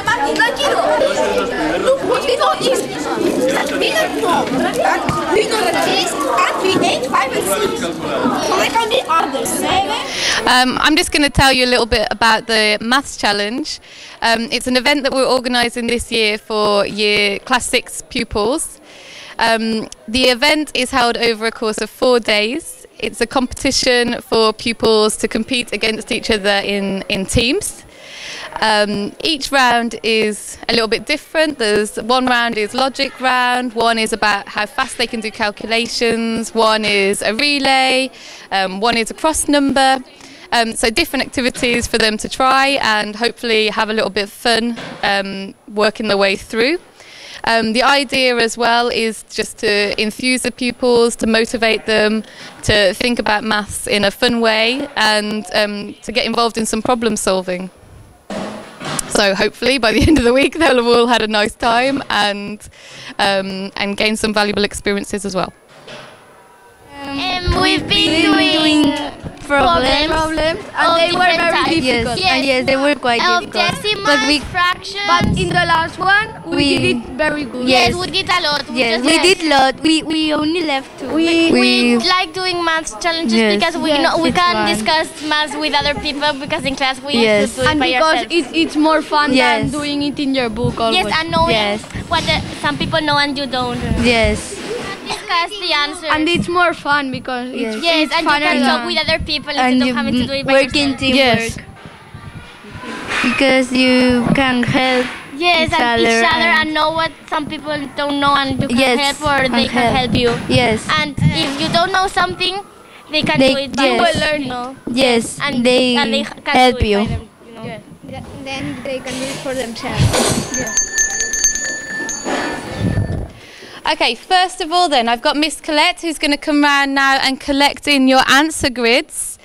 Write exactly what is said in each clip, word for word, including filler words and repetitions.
Um, I'm just going to tell you a little bit about the Maths Challenge. Um, it's an event that we're organising this year for year class six pupils. Um, the event is held over a course of four days. It's a competition for pupils to compete against each other in, in teams. Um, each round is a little bit different. There's one round is logic round, one is about how fast they can do calculations, one is a relay, um, one is a cross number. Um, so different activities for them to try and hopefully have a little bit of fun um, working their way through. Um, the idea as well is just to enthuse the pupils, to motivate them to think about maths in a fun way and um, to get involved in some problem solving. So hopefully by the end of the week they'll have all had a nice time and, um, and gain some valuable experiences as well. Um, we've been doing problems, problems and they were very difficult. Yes, and yes they were quite of difficult. Decimals, but, we, fractions, but in the last one we, we did it very good. Yes, yes, we did a lot. Yes, we, we did a lot. We, we only left two. We, we, we like doing maths challenges yes, because we, yes, know, we can't fun. discuss maths with other people because in class we yes. used to do it and by because it, it's more fun yes. than doing it in your book always. Yes, and knowing yes. what the, some people know and you don't. Yes. Discuss the answers. And it's more fun because yes, it's, yes, it's and fun you can talk with other people and instead of having to do it by yourself. Work in teamwork. Yes. Because you can help yes, each and other. Yes, each other and, and know what some people don't know and you can yes, help or they help. can help you. Yes. And if you don't know something, they can they, do it by yes. you know. Yes, and they, and they can help do it you. By them, you know? Yeah. Yeah. Then they can do it for themselves. Yeah. Okay, first of all then, I've got Miss Colette who's going to come round now and collect in your answer grids.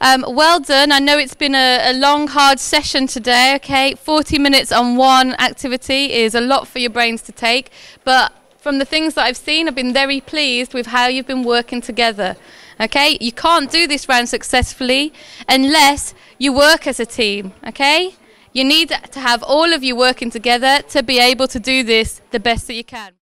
Um, well done, I know it's been a, a long, hard session today, okay? forty minutes on one activity is a lot for your brains to take, but from the things that I've seen, I've been very pleased with how you've been working together, okay? You can't do this round successfully unless you work as a team, okay? You need to have all of you working together to be able to do this the best that you can.